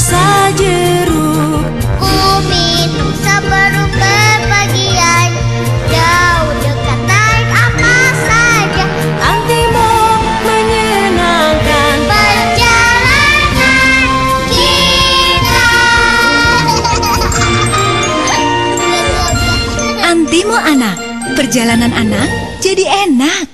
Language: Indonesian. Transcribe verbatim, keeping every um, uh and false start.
rasa jeruk. Ubin bisa berubah bagian, jauh dekat naik apa saja. Antimo menyenangkan perjalanan kita. Antimo anak, perjalanan anak jadi enak.